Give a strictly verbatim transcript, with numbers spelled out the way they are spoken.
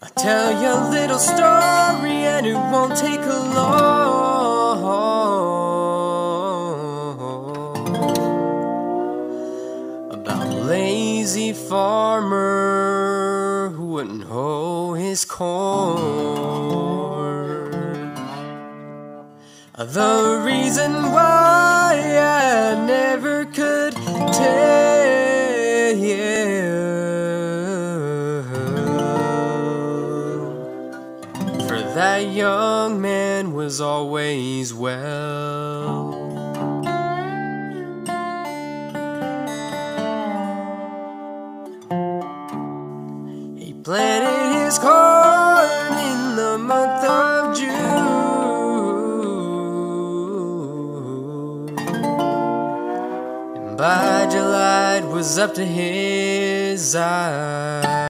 I'll tell you a little story and it won't take a long, about a lazy farmer who wouldn't hoe his corn. The reason why I never could tell, that young man was always well. He planted his corn in the month of June, and by July it was up to his eye.